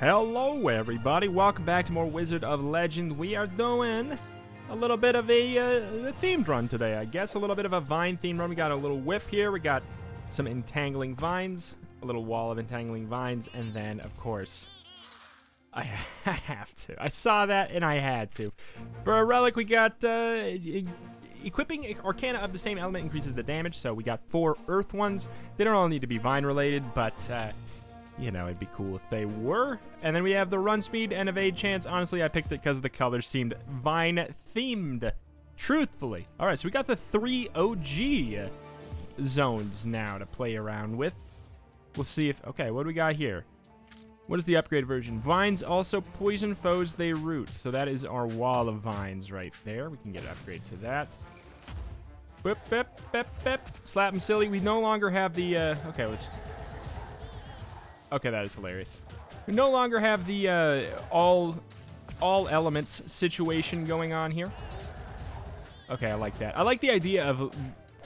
Hello everybody, welcome back to more Wizard of Legend. We are doing a little bit of a themed run today, I guess. A little bit of a vine theme run. We got a little whip here, we got some entangling vines, a little wall of entangling vines, and then of course I have to. I saw that and I had to. For a relic we got equipping Arcana of the same element increases the damage, so we got 4 earth ones. They don't all need to be vine related, but you know, it'd be cool if they were. And then we have the run speed and evade chance. Honestly, I picked it because the colors seemed vine-themed, truthfully. All right, so we got the 3 OG zones now to play around with. We'll see if... Okay, what do we got here? What is the upgrade version? Vines also poison foes they root. So that is our wall of vines right there. We can get an upgrade to that. Whip, whip, whip, whip. Slap them silly. We no longer have the... okay, let's... Okay, that is hilarious. We no longer have the all elements situation going on here. Okay, I like that. I like the idea of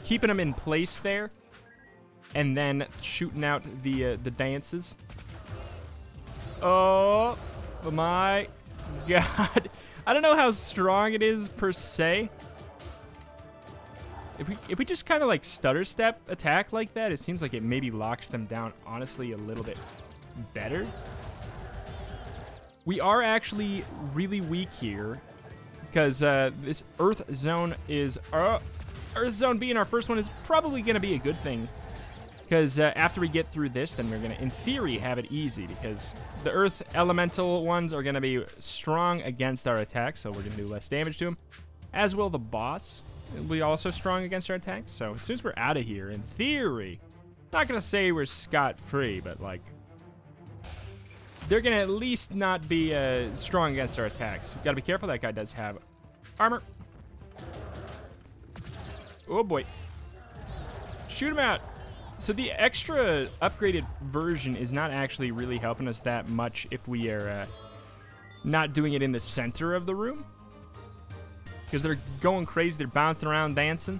keeping them in place there and then shooting out the dances. Oh my god. I don't know how strong it is per se. If we just kind of like stutter step attack like that, it seems like it maybe locks them down, honestly, a little bit better. We are actually really weak here because this Earth Zone is... Earth Zone being our first one is probably going to be a good thing because after we get through this, then we're going to, in theory, have it easy because the Earth Elemental ones are going to be strong against our attack, so we're going to do less damage to them, as will the boss. We also strong against our attacks, so as soon as we're out of here, in theory, not gonna say we're scot-free, but like they're gonna at least not be strong against our attacks. We've gotta be careful. That guy does have armor. Oh boy, shoot him out. So the extra upgraded version is not actually really helping us that much if we are not doing it in the center of the room, because they're going crazy, they're bouncing around dancing,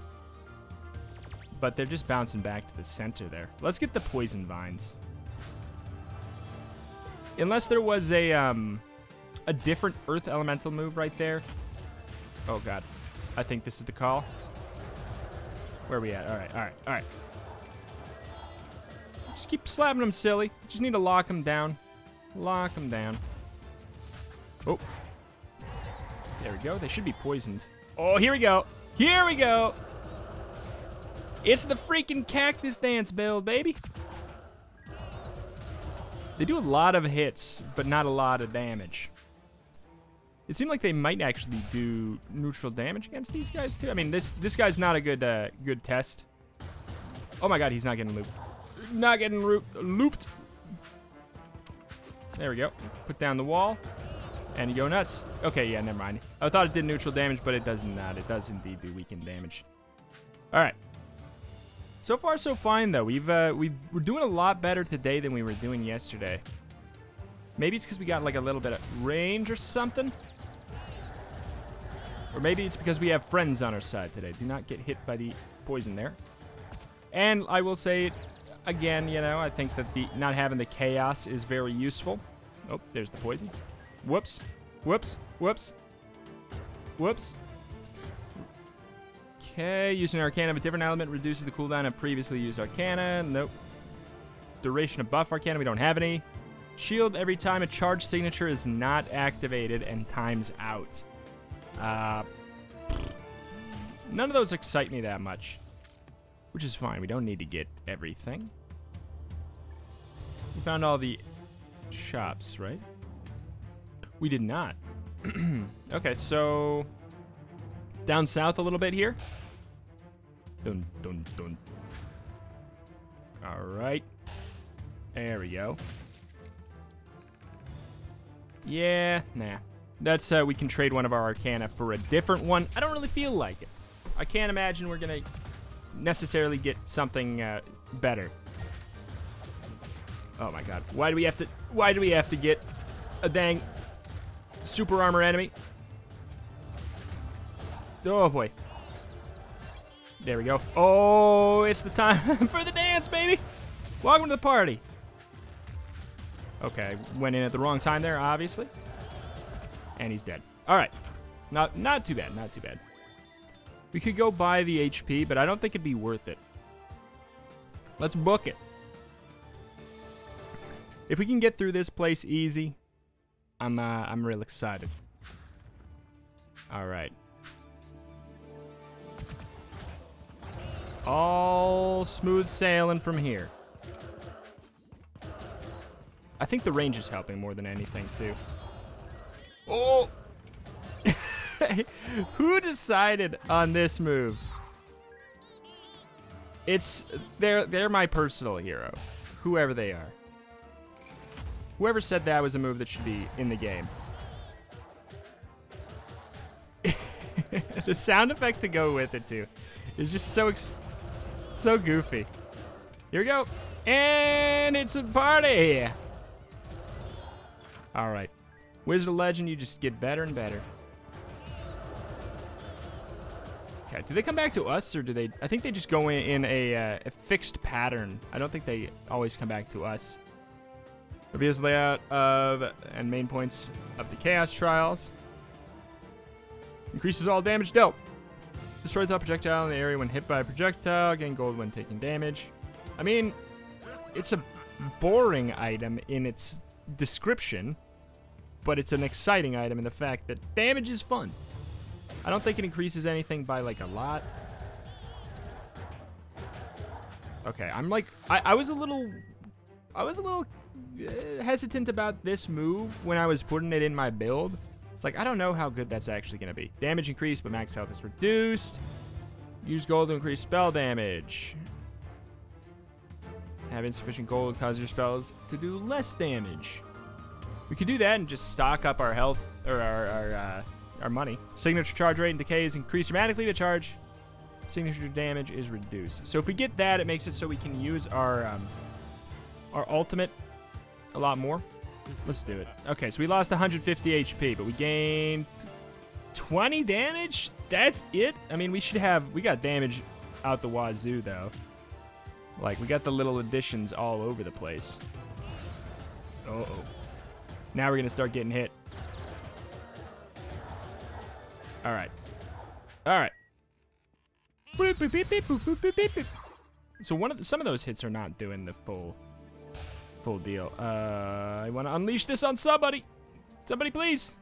but they're just bouncing back to the center there. Let's get the poison vines. Unless there was a different earth elemental move right there. Oh god, I think this is the call. Where are we at? All right, just keep slapping them silly. Just need to lock them down, lock them down. Oh, there we go. They should be poisoned. Oh, here we go. Here we go. It's the freaking cactus dance build, baby. They do a lot of hits, but not a lot of damage. It seemed like they might actually do neutral damage against these guys, too. I mean, this guy's not a good good test. Oh, my God. He's not getting looped. Not getting looped. There we go. Put down the wall. And you go nuts. Okay, yeah, never mind. I thought it did neutral damage, but it does not. It does indeed do weakened damage. All right. So far, so fine, though. We're doing a lot better today than we were doing yesterday. Maybe it's because we got, like, a little bit of range or something. Or maybe it's because we have friends on our side today. Do not get hit by the poison there. And I will say it again, you know, I think that the not having the chaos is very useful. Oh, there's the poison. Whoops, whoops, whoops, whoops. Okay, using Arcana of a different element reduces the cooldown of previously used Arcana. Nope. Duration of buff Arcana, we don't have any. Shield every time a charge signature is not activated and times out. None of those excite me that much, which is fine. We don't need to get everything. We found all the shops, right? We did not. Okay, so down south a little bit here. Dun, dun, dun. All right. There we go. Yeah, nah. That's we can trade one of our Arcana for a different one. I don't really feel like it. I can't imagine we're going to necessarily get something better. Oh my god. Why do we have to get a dang super armor enemy? Oh boy, there we go. Oh, it's the time for the dance, baby. Welcome to the party. Okay, went in at the wrong time there, obviously. And he's dead. All right. Not too bad, not too bad. We could go buy the HP, but I don't think it'd be worth it. Let's book it. If we can get through this place easy, I'm real excited. All right. All smooth sailing from here. I think the range is helping more than anything, too. Oh! Who decided on this move? They're my personal hero, whoever they are. Whoever said that was a move that should be in the game. The sound effect to go with it, too, is just so goofy. Here we go. And it's a party! Alright. Wizard of Legend, you just get better and better. Okay, do they come back to us, or do they... I think they just go in a fixed pattern. I don't think they always come back to us. Reveals layout of and main points of the Chaos Trials. Increases all damage dealt. Destroys all projectile in the area when hit by a projectile. Gain gold when taking damage. I mean, it's a boring item in its description, but it's an exciting item in the fact that damage is fun. I don't think it increases anything by, like, a lot. Okay, I'm like... I was a little hesitant about this move when I was putting it in my build. It's like, I don't know how good that's actually going to be. Damage increased, but max health is reduced. Use gold to increase spell damage. Have insufficient gold causes your spells to do less damage. We could do that and just stock up our health or our money. Signature charge rate and decay is increased dramatically to charge. Signature damage is reduced. So if we get that, it makes it so we can use our ultimate a lot more. Let's do it. Okay, so we lost 150 HP, but we gained 20 damage. That's it. I mean, we got damage out the wazoo though. Like, we got the little additions all over the place. Uh-oh. Now we're going to start getting hit. All right. All right. Boop, boop, boop, boop, boop, boop, boop, boop. So some of those hits are not doing the full deal. I want to unleash this on somebody. Somebody, please.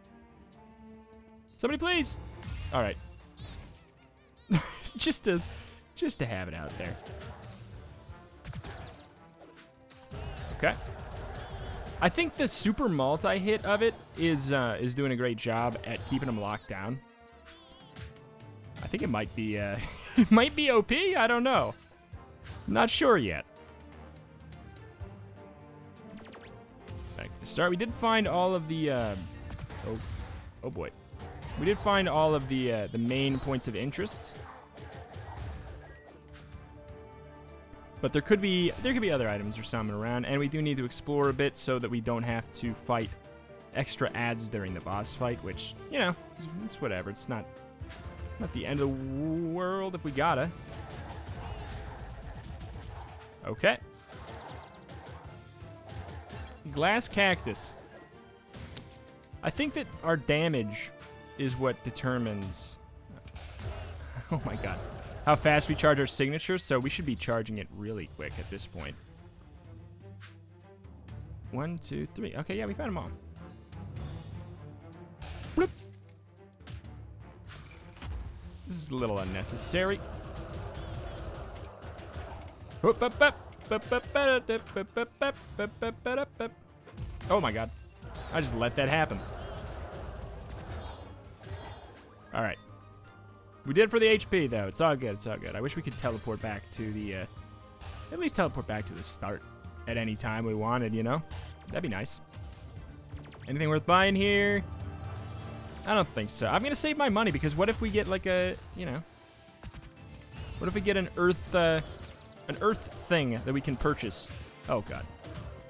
Somebody, please. All right. just to have it out there. Okay. I think the super multi-hit of it is doing a great job at keeping them locked down. I think it might be it might be OP. I don't know. Not sure yet. Back to the start. We did find all of the oh boy, we did find all of the main points of interest. But there could be other items or something around, and we do need to explore a bit so that we don't have to fight extra ads during the boss fight, which, you know, it's whatever. It's not the end of the world if we gotta. Okay. Glass cactus. I think that our damage is what determines... Oh my god. How fast we charge our signature, so we should be charging it really quick at this point. 1, 2, 3. Okay, yeah, we found them all. Bloop. This is a little unnecessary. Oh my god. I just let that happen. Alright. We did for the HP, though. It's all good. It's all good. I wish we could teleport back to the... at least teleport back to the start at any time we wanted, you know? That'd be nice. Anything worth buying here? I don't think so. I'm going to save my money, because what if we get, like, a... You know? What if we get an earth thing that we can purchase? Oh, God.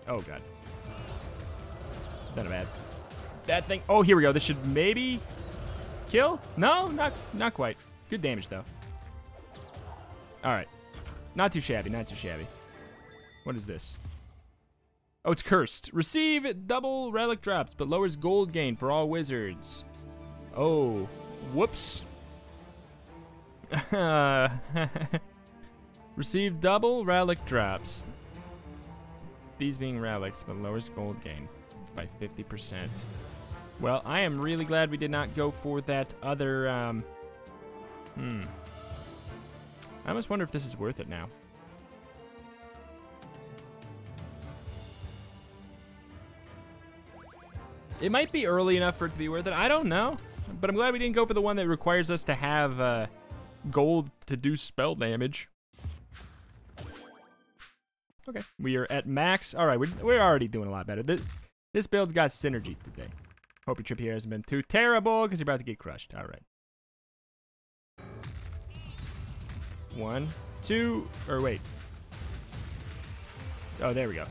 Oh, God. Not a bad thing. Oh, here we go. This should maybe... Kill? No, not quite. Good damage though. All right, not too shabby, not too shabby. What is this? Oh, it's cursed. Receive double relic drops, but lowers gold gain for all wizards. Oh, whoops. Receive double relic drops. These being relics, but lowers gold gain by 50%. Well, I am really glad we did not go for that other, I almost wonder if this is worth it now. It might be early enough for it to be worth it. I don't know. But I'm glad we didn't go for the one that requires us to have gold to do spell damage. Okay, we are at max. All right, we're already doing a lot better. This build's got synergy today. Hope your trip here hasn't been too terrible because you're about to get crushed. All right. One, two, or wait. Oh, there we go.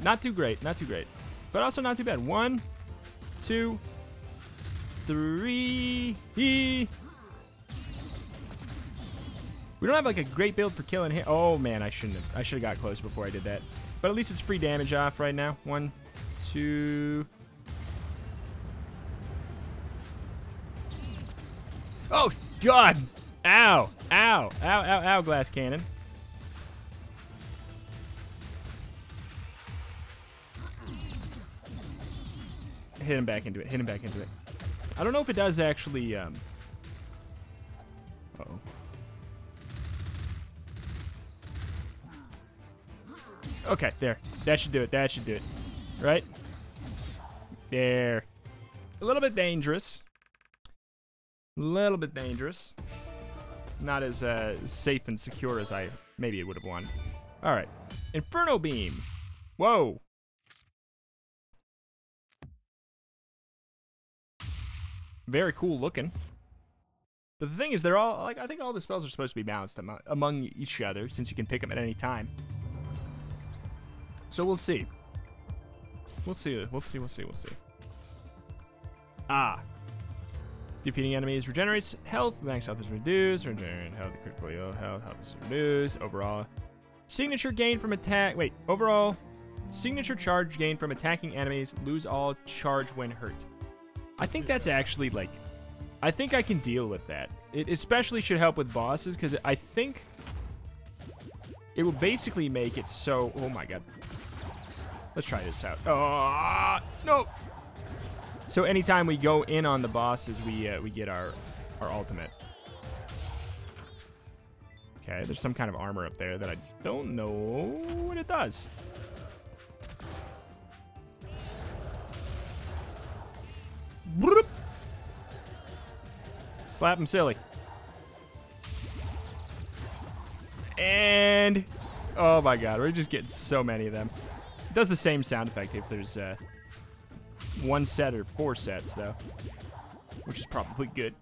Not too great, not too great. But also not too bad. One, two, three. We don't have like a great build for killing him. Oh man, I should have got close before I did that. But at least it's free damage off right now. One, two. Oh God! Ow! Ow! Ow! Ow! Ow! Glass cannon. Hit him back into it. Hit him back into it. I don't know if it does actually. Uh-oh. Okay, there. That should do it. That should do it. Right? There. A little bit dangerous. A little bit dangerous. Not as safe and secure as I maybe would have wanted. All right. Inferno Beam. Whoa. Very cool looking. But the thing is, they're all, like, I think all the spells are supposed to be balanced among each other since you can pick them at any time. So we'll see. We'll see. Ah. Defeating enemies regenerates health. Max health is reduced. Regenerate health, critical health, health is reduced. Overall signature gain from attack. Wait, overall signature charge gain from attacking enemies. Lose all charge when hurt. I think that's actually, like, I think I can deal with that. It especially should help with bosses, because I think it will basically make it so... Oh, my God. Let's try this out. Oh, no. So anytime we go in on the bosses, we get our ultimate. Okay, there's some kind of armor up there that I don't know what it does. Slap him silly. And oh my God, we're just getting so many of them. It does the same sound effect if there's one set or four sets though, which is probably good.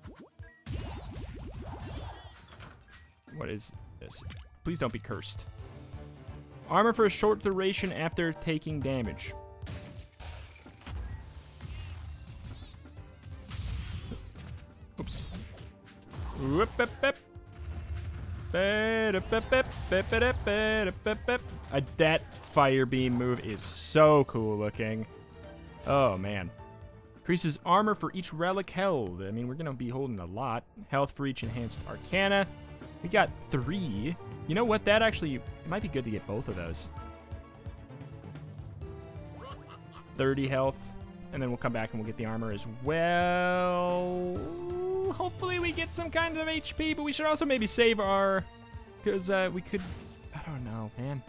What is this? Please don't be cursed. Armor for a short duration after taking damage. Oops. That fire beam move is so cool looking. Oh man. Increases armor for each relic held. I mean, we're gonna be holding a lot. Health for each enhanced arcana. We got 3. You know what? That actually, it might be good to get both of those. 30 health. And then we'll come back and we'll get the armor as well. Hopefully we get some kind of HP, but we should also maybe save our... Because we could... I don't know, man.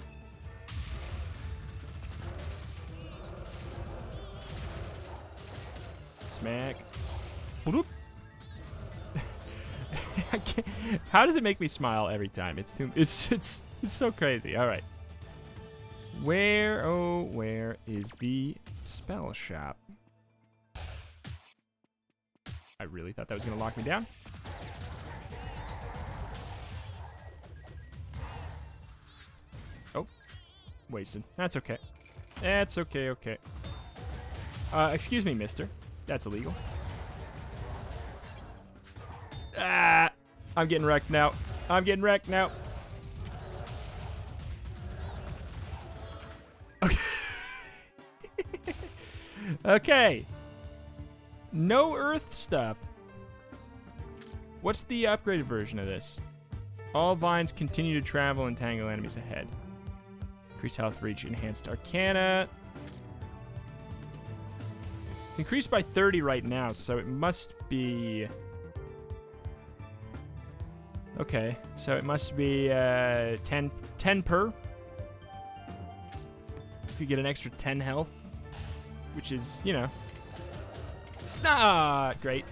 Smack. Bloop. I can't... How does it make me smile every time? It's too... It's so crazy. All right. Where, oh, where is the spell shop? I really thought that was gonna lock me down. Oh, wasted. That's okay. That's okay, okay. Excuse me, mister. That's illegal. Ah, I'm getting wrecked now. Okay. No Earth stuff. What's the upgraded version of this? All vines continue to travel and tangle enemies ahead. Increase health for each enhanced arcana. It's increased by 30 right now, so it must be... Okay, so it must be 10 per. If you get an extra 10 health, which is, you know, it's not great.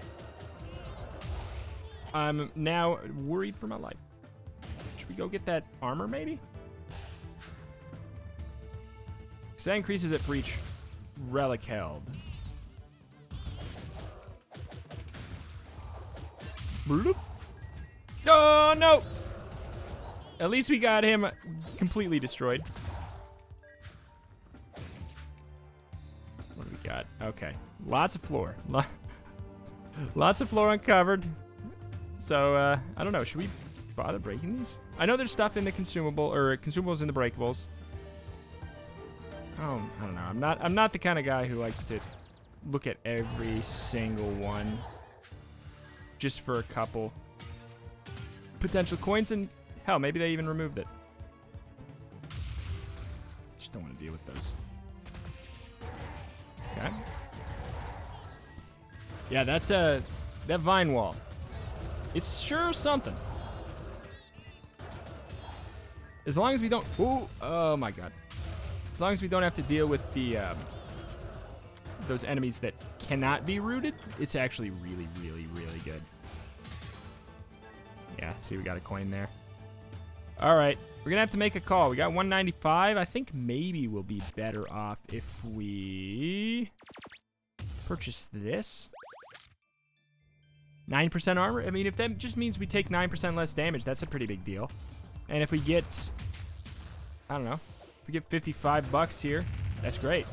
I'm now worried for my life. Should we go get that armor, maybe? Because that increases it for each relic held. Bloop. Oh, no! At least we got him completely destroyed. What do we got? Okay. Lots of floor. Lots of floor uncovered. So, I don't know. Should we bother breaking these? I know there's stuff in the consumable, or consumables in the breakables. Oh, I don't know. I'm not the kind of guy who likes to look at every single one just for a couple potential coins, and hell, maybe they even removed it. Just don't want to deal with those. Okay. Yeah, that vine wall. It's sure something. As long as we don't... Ooh, oh my god. As long as we don't have to deal with the those enemies that cannot be rooted, it's actually really, really, really good. Yeah, see, we got a coin there. All right, we're gonna have to make a call. We got 195. I think maybe we'll be better off if we purchase this. 9% armor? I mean, if that just means we take 9% less damage, that's a pretty big deal. And if we get, I don't know, if we get 55 bucks here, that's great.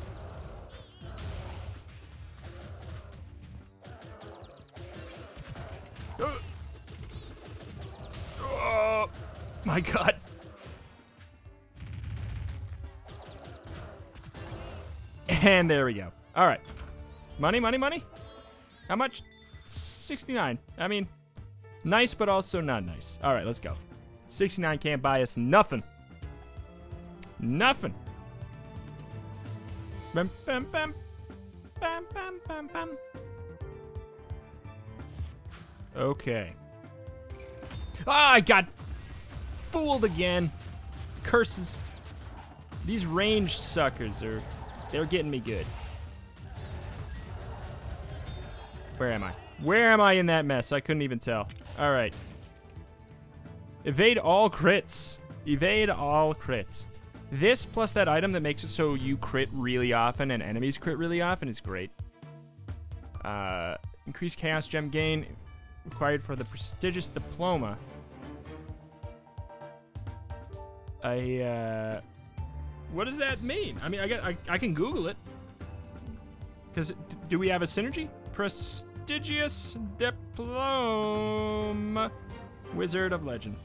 Oh, my god. And there we go. All right. Money, money, money. How much? 69. I mean, nice, but also not nice. All right, let's go. 69 can't buy us nothing. Nothing. Bam, bam, bam. Bam, bam, bam, bam. Okay. Ah, I got fooled again. Curses. These ranged suckers are... They're getting me good. Where am I? Where am I in that mess? I couldn't even tell. All right. Evade all crits. Evade all crits. This plus that item that makes it so you crit really often and enemies crit really often is great. Increased Chaos Gem gain required for the Prestigious Diploma. What does that mean? I mean, I can Google it. Because do we have a synergy? Prestigious Diploma, Wizard of Legend.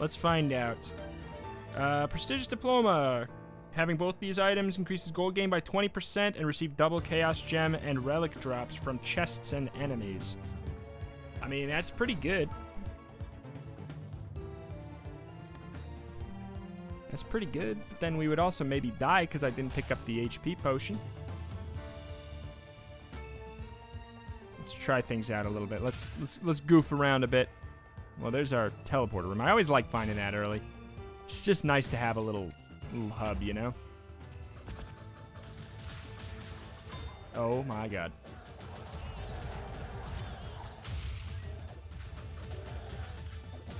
Let's find out. Prestigious Diploma. Having both these items increases gold gain by 20% and receive double Chaos Gem and Relic drops from chests and enemies. I mean, that's pretty good. That's pretty good. But then we would also maybe die because I didn't pick up the HP potion. Let's try things out a little bit. Let's goof around a bit. Well, there's our teleporter room. I always like finding that early. It's just nice to have a little hub, you know? Oh my god.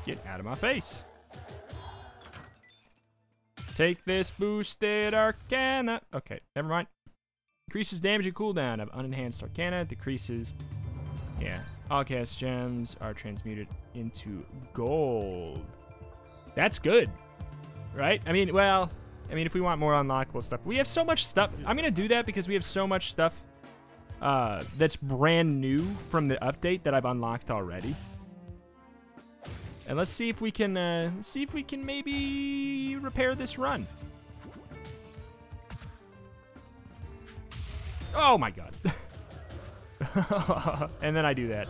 Get out of my face. Take this boosted arcana. Okay, never mind. Increases damage and cooldown of unenhanced arcana. Decreases... Yeah. All Chaos Gems are transmuted into gold. That's good. Right? I mean, well... I mean, if we want more unlockable stuff, we have so much stuff. I'm going to do that because we have so much stuff that's brand new from the update that I've unlocked already. And let's see if we can maybe repair this run. Oh my god. And then I do that.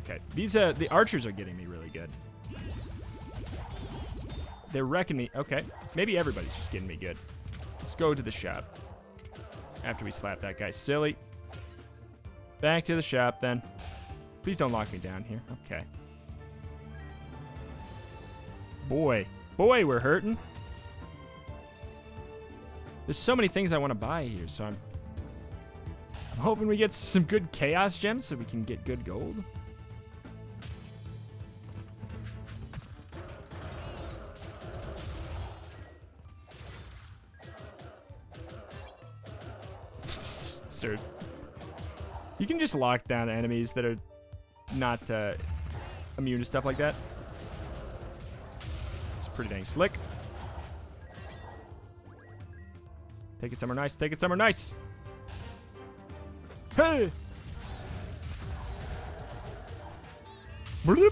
Okay, these the archers are getting me really good. They're wrecking me. Okay, maybe everybody's just getting me good. Let's go to the shop. After we slap that guy silly. Back to the shop then. Please don't lock me down here. Okay. Boy. Boy, we're hurting. There's so many things I want to buy here, so I'm hoping we get some good chaos gems so we can get good gold. Sir, you can just lock down enemies that are not immune to stuff like that. It's pretty dang slick. Take it somewhere nice. Take it somewhere nice. Hey! Bloop.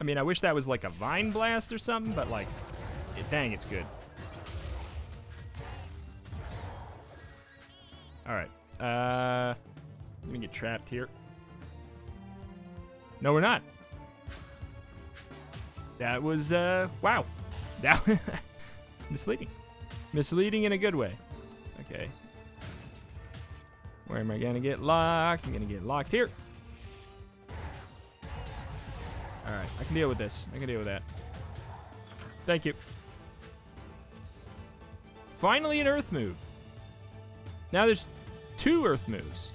I mean, I wish that was like a vine blast or something, but like, dang, it's good. All right. Let me get trapped here. No, we're not. That was, wow. That was misleading. Misleading in a good way. Okay. Where am I gonna get locked? I'm gonna get locked here. All right, I can deal with this. I can deal with that. Thank you. Finally an earth move. Now there's two earth moves.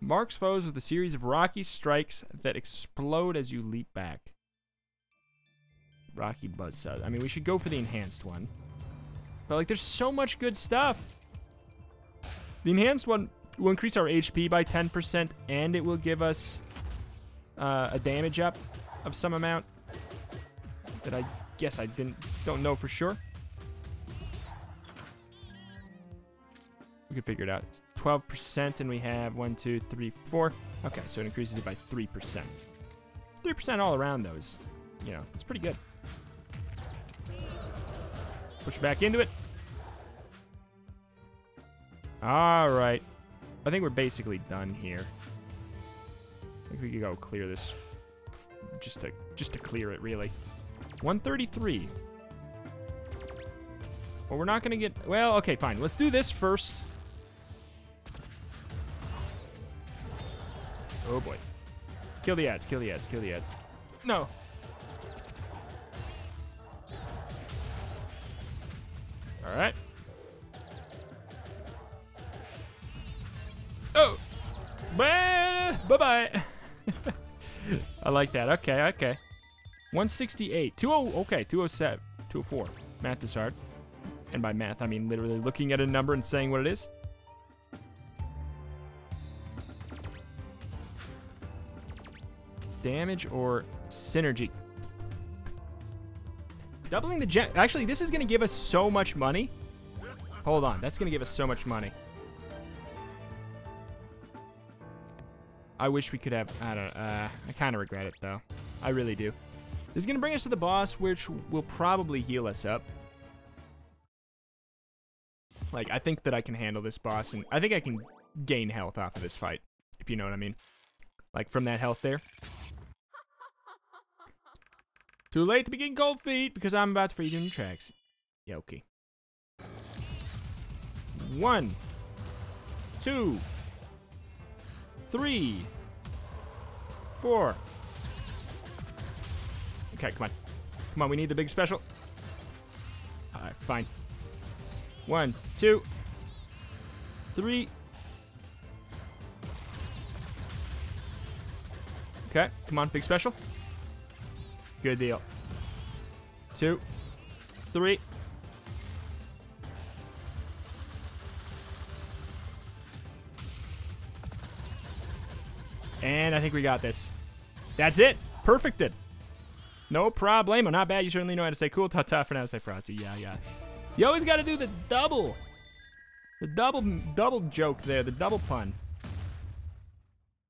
Marks foes with a series of rocky strikes that explode as you leap back. Rocky Buzzsaw. I mean, we should go for the enhanced one. But, like, there's so much good stuff. The enhanced one will increase our HP by 10%, and it will give us a damage up of some amount that I guess I don't know for sure. We could figure it out. It's 12%, and we have 1, 2, 3, 4. Okay, so it increases it by 3%. 3% all around, though, is, you know, it's pretty good. Push back into it. All right. I think we're basically done here. I think we could go clear this. Just to clear it, really. 133. Well, we're not going to get... Well, okay, fine. Let's do this first. Oh, boy. Kill the ads, kill the ads, kill the ads. No. All right. Oh, well, bye-bye. I like that. Okay, okay. 168, 20, okay, 207, 204. Math is hard. And by math, I mean literally looking at a number and saying what it is. Damage or synergy. Doubling the gem. Actually, this is going to give us so much money. Hold on. That's going to give us so much money. I wish we could have... I don't know. I kind of regret it, though. I really do. This is going to bring us to the boss, which will probably heal us up. Like, I think that I can handle this boss, and I think I can gain health off of this fight, if you know what I mean. Like, from that health there. Too late to begin cold feet because I'm about to freeze you in your tracks. Yoki. 1, 2, 3, 4. Okay, come on. Come on, we need the big special. Alright, fine. 1, 2, 3. Okay, come on, big special. Good deal. 2, 3. And I think we got this. That's it. Perfected. No problemo. Not bad. You certainly know how to say cool, ta-ta, for now to say frotzy. Yeah, yeah. You always got to do the double. The double joke there. The double pun.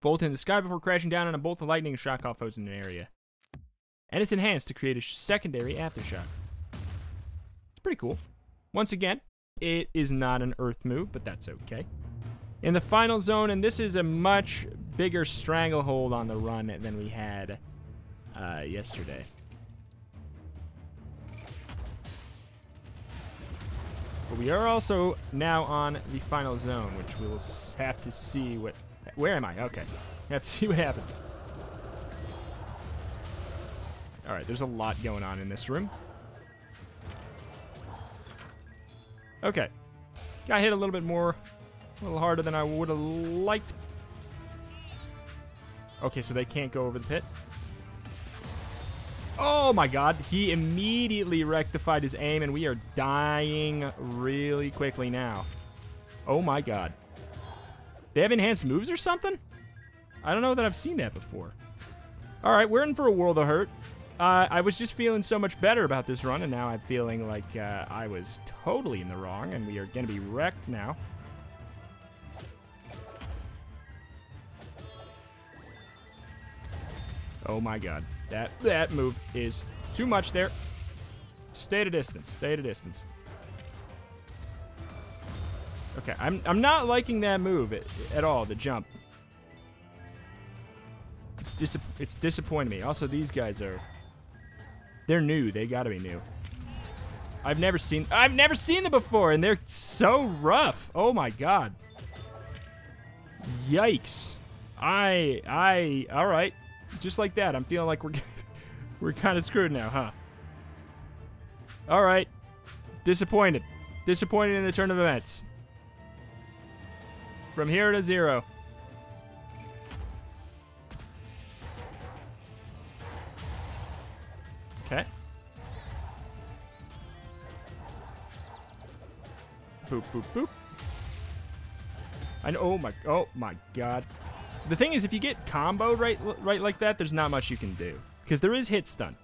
Bolt in the sky before crashing down on a bolt of lightning and shock all foes in an area. And it's enhanced to create a secondary aftershock. pretty cool. Once again, it is not an Earth move, but that's okay. In the final zone, and this is a much bigger stranglehold on the run than we had yesterday. But we are also now on the final zone, which we will have to see what... Where am I? Okay. We have to see what happens. Alright, there's a lot going on in this room. Okay. Got hit a little bit more, a little harder than I would have liked. Okay, so they can't go over the pit. Oh my god, he immediately rectified his aim, and we are dying really quickly now. Oh my god. They have enhanced moves or something? I don't know that I've seen that before. Alright, we're in for a world of hurt. I was just feeling so much better about this run, and now I'm feeling like I was totally in the wrong, and we are going to be wrecked now. Oh my god. That move is too much there. Stay at a distance. Stay at a distance. Okay, I'm not liking that move at all, the jump. It's disappointing me. Also, these guys are... They're new. They gotta be new. I've never seen them before, and they're so rough. Oh my god. Yikes. All right. Just like that, I'm feeling like we're kind of screwed now, huh? All right, disappointed. Disappointed in the turn of events. From here to zero. Okay. Boop, boop, boop. I know, oh my god. The thing is, if you get comboed right like that, there's not much you can do. Because there is hit stun.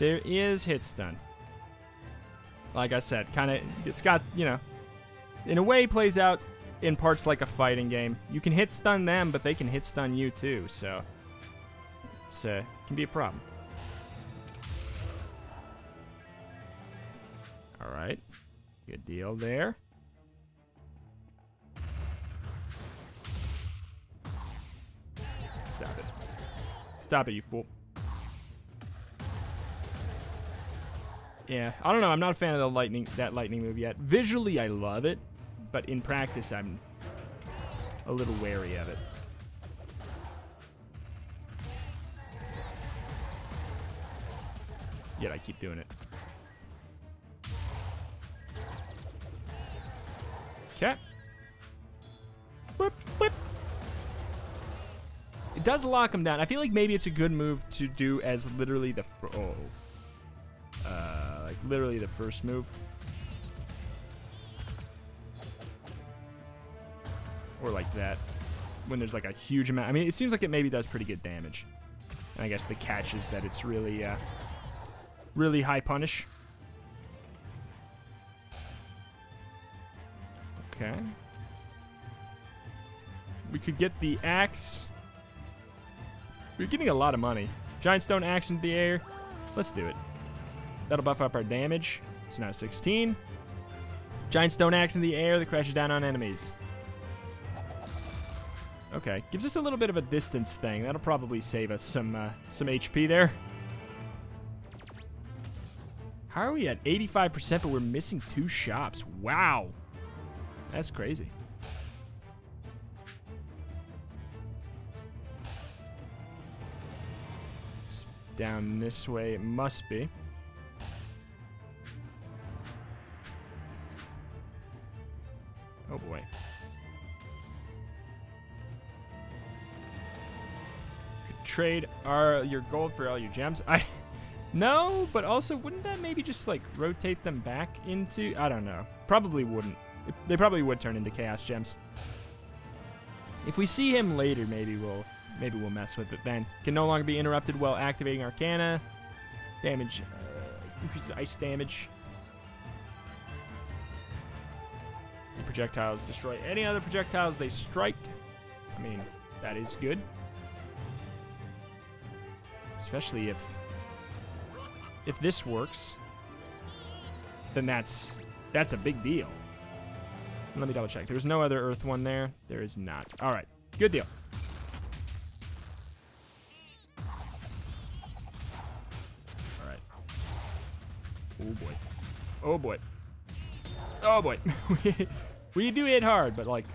There is hit stun. Like I said, kind of, it's got, you know, in a way plays out in parts like a fighting game. You can hit stun them, but they can hit stun you too, so it's can be a problem. All right. Good deal there. Stop it. Stop it, you fool. Yeah, I don't know. I'm not a fan of the lightning move yet. Visually, I love it, but in practice, I'm a little wary of it. Yet I keep doing it. Okay. Whip, whip. It does lock him down. I feel like maybe it's a good move to do as literally the like literally the first move, or like that when there's like a huge amount. I mean, it seems like it maybe does pretty good damage. And I guess the catch is that it's really, really high punish. Okay. We could get the axe. We're getting a lot of money. Giant stone axe in the air. Let's do it. That'll buff up our damage. It's now 16. Giant stone axe in the air that crashes down on enemies. Okay, gives us a little bit of a distance thing. That'll probably save us some HP there. How are we at 85%, but we're missing 2 shops? Wow. That's crazy. Down this way, it must be. Oh boy. Could trade your gold for all your gems. No, but also wouldn't that maybe just like rotate them back into? I don't know. Probably wouldn't. They probably would turn into chaos gems. If we see him later, maybe we'll mess with it then. Can no longer be interrupted while activating Arcana. Damage. Increases ice damage. The projectiles destroy any other projectiles they strike. I mean, that is good. Especially if this works. then that's a big deal. Let me double check. There's no other Earth one there. There is not. All right, good deal. All right. Oh boy. Oh boy. Oh boy. We do hit hard, but like.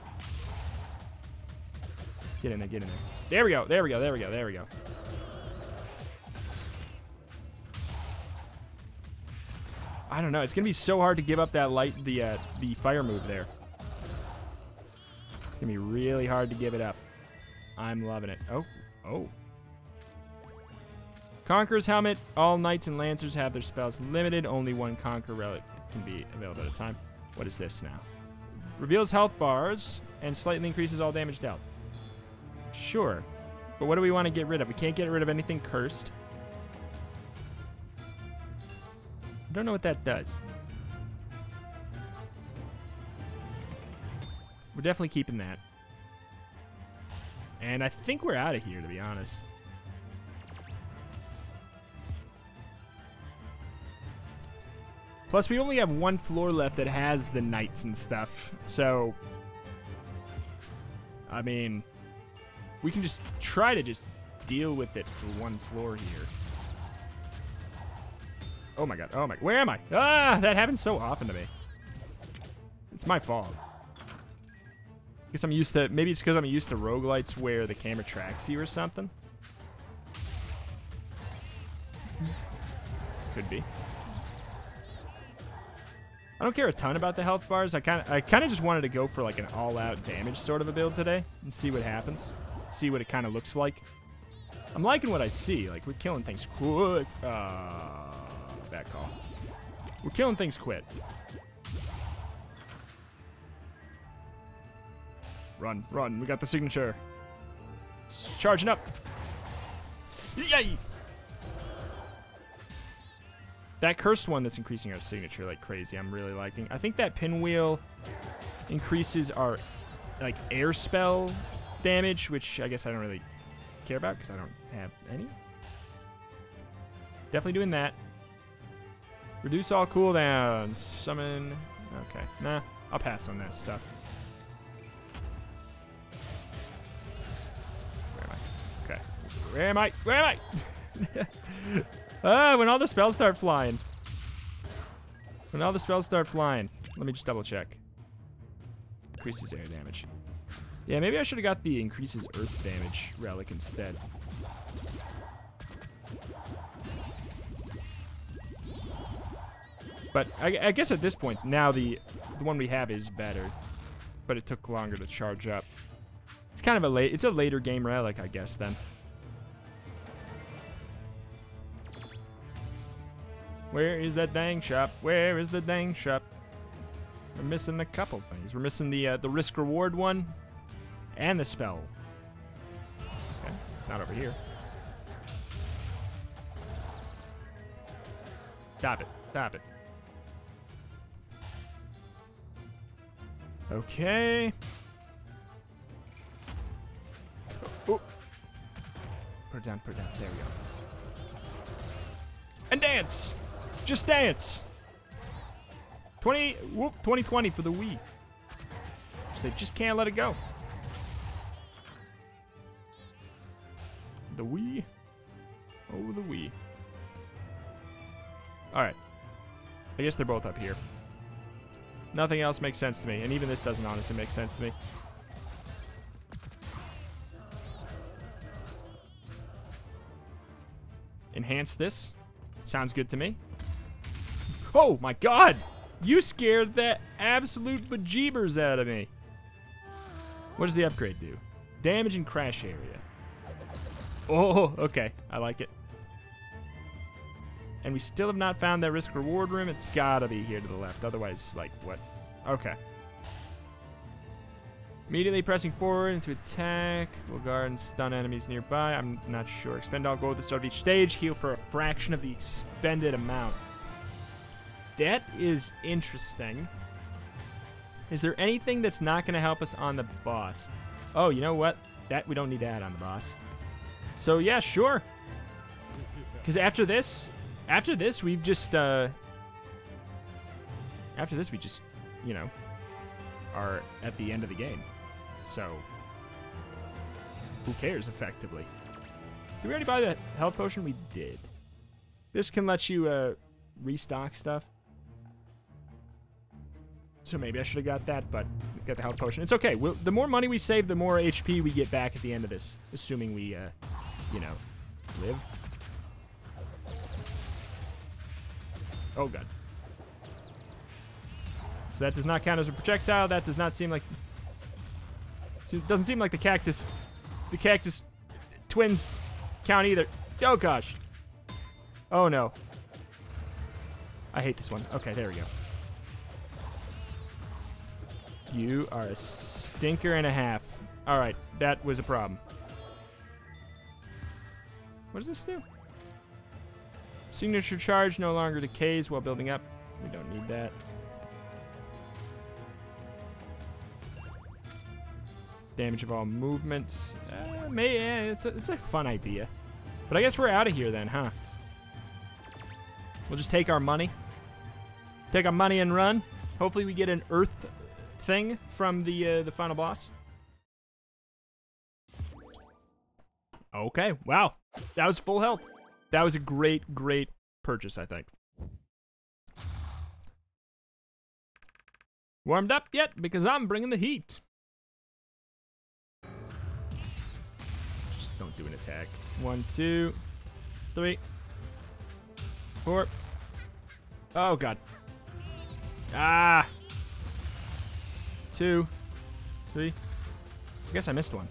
Get in there, get in there. There we go, there we go, there we go, there we go. I don't know, it's gonna be so hard to give up that light, the fire move there. It's gonna be really hard to give it up. I'm loving it. Oh, oh. Conqueror's Helmet. All knights and lancers have their spells limited. Only one Conqueror Relic can be available at a time. What is this now? Reveals health bars and slightly increases all damage dealt. Sure, but what do we want to get rid of? We can't get rid of anything cursed. I don't know what that does. We're definitely keeping that. And I think we're out of here, to be honest. Plus, we only have one floor left that has the knights and stuff. So, I mean, we can just try to just deal with it for one floor here. Oh my god, oh my, where am I? Ah, that happens so often to me. It's my fault. Guess I'm used to, maybe it's because I'm used to roguelites where the camera tracks you or something. Could be. I don't care a ton about the health bars. I kind of just wanted to go for like an all-out damage sort of a build today and see what happens. See what it kind of looks like. I'm liking what I see. Like, we're killing things quick. Bad call. We're killing things quick. Run, run. We got the signature. It's charging up. Yay! That cursed one that's increasing our signature like crazy, I'm really liking. I think that pinwheel increases our, like, air spell damage, which I guess I don't really care about because I don't have any. Definitely doing that. Reduce all cooldowns. Summon. Okay. Nah, I'll pass on that stuff. Where am I? Okay. Where am I? Where am I? Ah, when all the spells start flying. When all the spells start flying. Let me just double check. Increases air damage. Yeah, maybe I should have got the increases earth damage relic instead. But I guess at this point, now the one we have is better. But it took longer to charge up. It's kind of a later game relic, I guess, then. Where is that dang shop? Where is the dang shop? We're missing a couple things. We're missing the risk-reward one and the spell. Okay, not over here. Stop it. Stop it. Okay. Oh. Put it down, put it down. There we go. And dance! Just dance! 2020 for the Wii. So they just can't let it go. The Wii. Oh, the Wii. Alright. I guess they're both up here. Nothing else makes sense to me, and even this doesn't honestly make sense to me. Enhance this. Sounds good to me. Oh my god! You scared the absolute bejeebers out of me. What does the upgrade do? Damage and crash area. Oh, okay. I like it. And we still have not found that risk-reward room. It's gotta be here to the left. Otherwise, like, what? Okay. Immediately pressing forward into attack. Will guard and stun enemies nearby. I'm not sure. Expend all gold at the start of each stage. Heal for a fraction of the expended amount. That is interesting. Is there anything that's not going to help us on the boss? Oh, you know what? That we don't need to add on the boss. So, yeah, sure. Because after this... After this, we've just, After this, we just, you know, are at the end of the game. So, who cares, effectively? Did we already buy the health potion? We did. This can let you restock stuff. So maybe I should have got that, but got the health potion. It's okay. We'll, the more money we save, the more HP we get back at the end of this, assuming we, you know, live. Oh, God. So that does not count as a projectile. That does not seem like... It doesn't seem like the cactus twins count either. Oh, gosh. Oh, no. I hate this one. Okay, there we go. You are a stinker and a half. All right, that was a problem. What does this do? Signature charge no longer decays while building up. We don't need that. Damage of all movement. It's a fun idea. But I guess we're out of here then, huh? We'll just take our money. Take our money and run. Hopefully we get an earth thing from the final boss. Okay, wow. That was full health. That was a great, great purchase, I think. Warmed up yet? Because I'm bringing the heat. Just don't do an attack. 1, 2, 3, 4. Oh, God. Ah! 2, 3. I guess I missed one.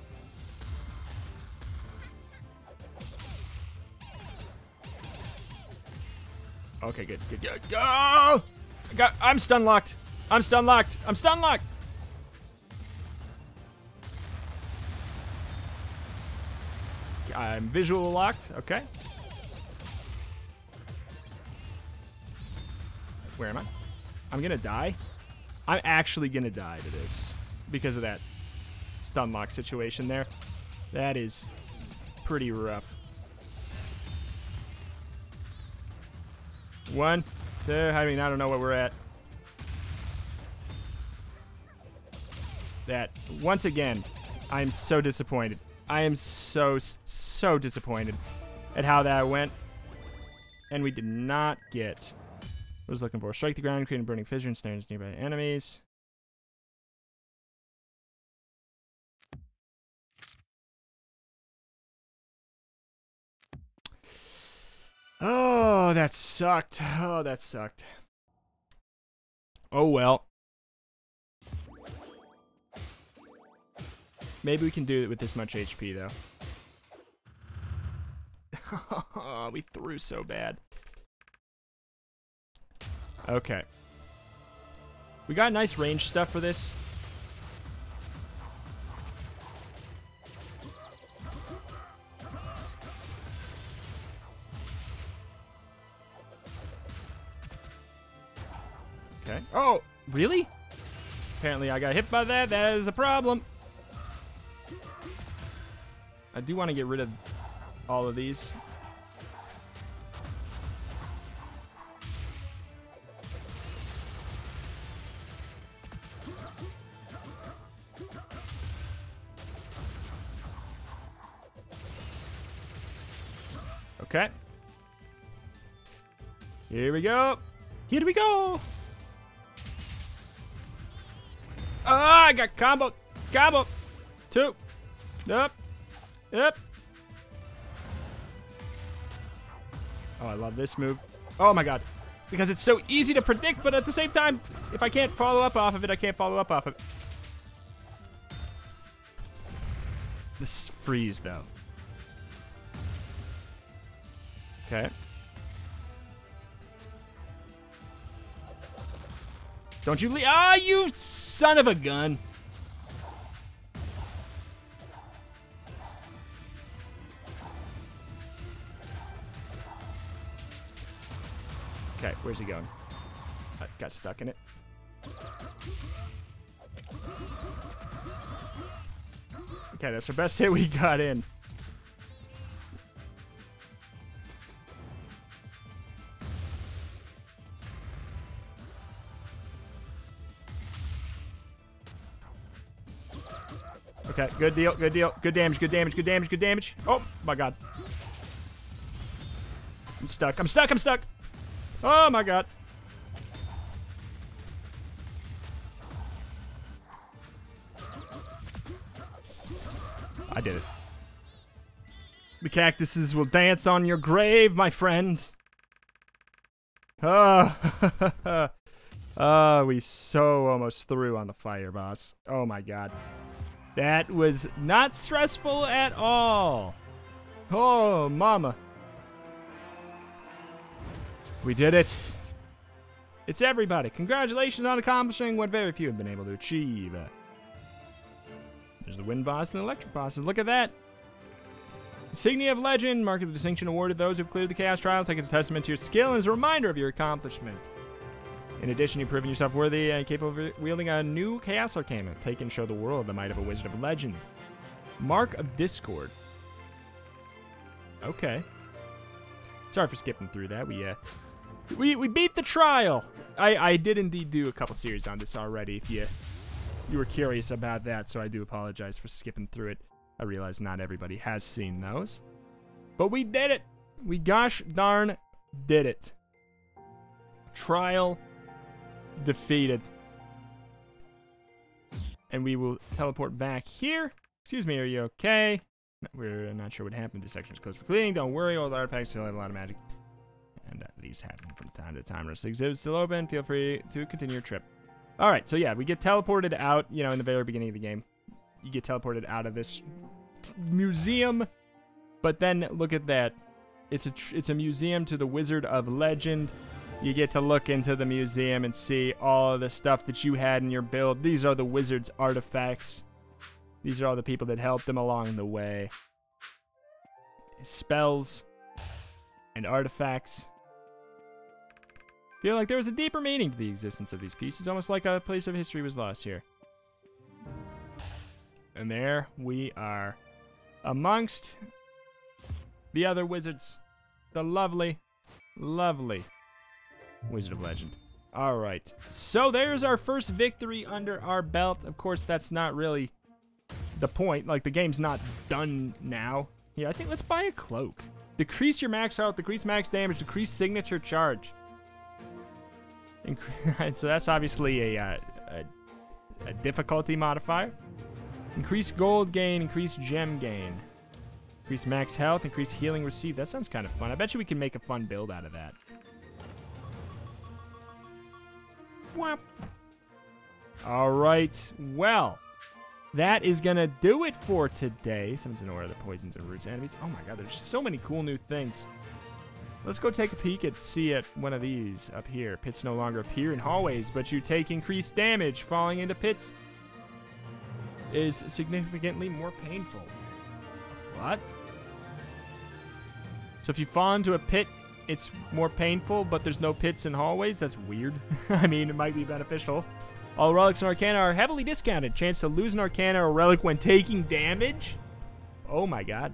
Okay, good, good, good. Oh! I'm stun locked. I'm stun locked. I'm stun locked. I'm visual locked. Okay. Where am I? I'm gonna die. I'm actually gonna die to this because of that stun lock situation there. That is pretty rough. 1, 2, I mean, I don't know what we're at. That, once again, I am so disappointed. I am so disappointed at how that went. And we did not get what I was looking for. Strike the ground, creating burning fissure, and snares nearby enemies. Oh, that sucked. Oh, that sucked. Oh, well. Maybe we can do it with this much HP, though. We threw so bad. Okay. We got nice range stuff for this. Okay. Oh, really? Apparently I got hit by that. That is a problem. I do want to get rid of all of these. Okay. Here we go. Here we go. Ah, I got combo. Combo. 2. Nope. Yep. Oh, I love this move. Oh, my God. Because it's so easy to predict, but at the same time, if I can't follow up off of it, I can't follow up off of it. This freeze, though. Okay. Don't you leave. Ah, you son of a gun. Okay, where's he going? I got stuck in it. Okay, that's our best hit we got in. Okay, good deal, good deal. Good damage, good damage, good damage, good damage. Oh, my God. I'm stuck, I'm stuck, I'm stuck. Oh, my God. I did it. The cactuses will dance on your grave, my friend. Ah, we so almost threw on the fire, boss. Oh, my God. That was not stressful at all. Oh, mama. We did it. It's everybody. Congratulations on accomplishing what very few have been able to achieve. There's the wind boss and the electric bosses. Look at that. Insignia of Legend, Mark of the Distinction awarded those who've cleared the Chaos Trials. Take it as a testament to your skill and as a reminder of your accomplishment. In addition, you've proven yourself worthy and capable of wielding a new Chaos Arcana. Take and show the world the might of a Wizard of Legend. Mark of Discord. Okay. Sorry for skipping through that. We beat the trial. I did indeed do a couple series on this already. If you were curious about that, so I do apologize for skipping through it. I realize not everybody has seen those. But we did it! We gosh darn did it. Trial defeated. And we will teleport back here. Excuse me, are you okay? We're not sure what happened. This section is closed for cleaning. Don't worry, all the artifacts still have a lot of magic. And these happen from time to time. Rest of the exhibit is still open. Feel free to continue your trip. Alright, so yeah, we get teleported out, you know, in the very beginning of the game. You get teleported out of this museum, but then look at that. It's a museum to the Wizard of Legend. You get to look into the museum and see all of the stuff that you had in your build. These are the wizard's artifacts. These are all the people that helped them along the way. Spells and artifacts. I feel like there was a deeper meaning to the existence of these pieces, almost like a place of history was lost here. And there we are amongst the other wizards, the lovely, lovely Wizard of Legend. All right, so there's our first victory under our belt. Of course, that's not really the point. Like, the game's not done now. Yeah, I think let's buy a cloak. Decrease your max health, decrease max damage, decrease signature charge. So that's obviously a difficulty modifier. Increase gold gain, increase gem gain. Increase max health, increase healing received. That sounds kind of fun. I bet you we can make a fun build out of that. Whap. All right. Well, that is going to do it for today. Summons and Aura that poisons and roots enemies. Oh, my God. There's so many cool new things. Let's go take a peek at one of these up here. Pits no longer appear in hallways, but you take increased damage. Falling into pits is significantly more painful. What? So if you fall into a pit, it's more painful, but there's no pits in hallways? That's weird. I mean, it might be beneficial. All relics and arcana are heavily discounted. Chance to lose an arcana or relic when taking damage? Oh my God.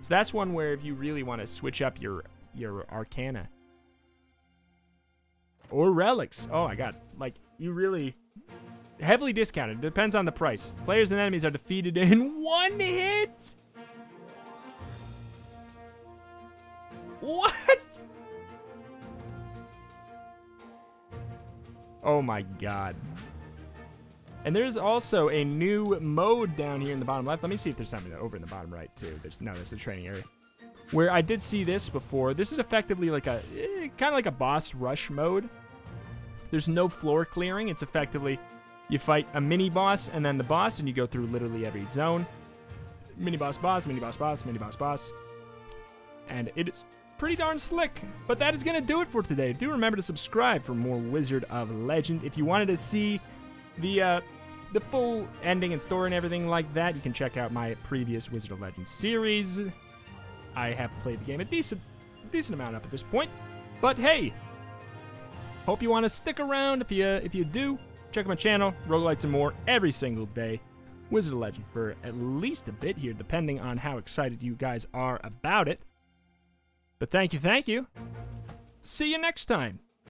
So that's one where if you really want to switch up your arcana. Or relics. Oh my God. Like, you really... Heavily discounted. Depends on the price. Players and enemies are defeated in one hit? What? Oh my God. And there's also a new mode down here in the bottom left. Let me see if there's something over in the bottom right, too. There's the training area. Where I did see this before. This is effectively like a... kind of like a boss rush mode. There's no floor clearing. It's effectively... You fight a mini-boss and then the boss, and you go through literally every zone. Mini-boss, boss, mini-boss, boss, mini-boss, boss. And it is pretty darn slick. But that is going to do it for today. Do remember to subscribe for more Wizard of Legend. If you wanted to see the full ending and story and everything like that, you can check out my previous Wizard of Legend series. I have played the game a decent amount up at this point. But hey, hope you want to stick around. If you do... Check out my channel, Roguelites and More, every single day. Wizard of Legend for at least a bit here, depending on how excited you guys are about it. But thank you, thank you. See you next time.